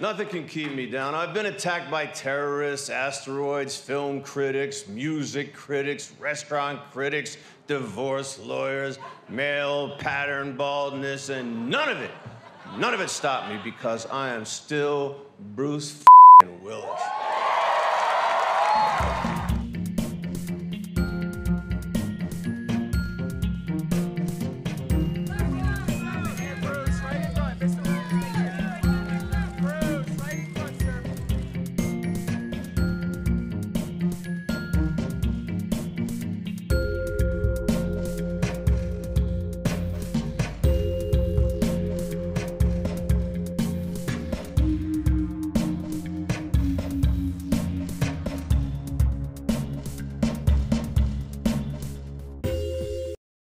Nothing can keep me down. I've been attacked by terrorists, asteroids, film critics, music critics, restaurant critics, divorce lawyers, male pattern baldness, and none of it stopped me because I am still Bruce Willis.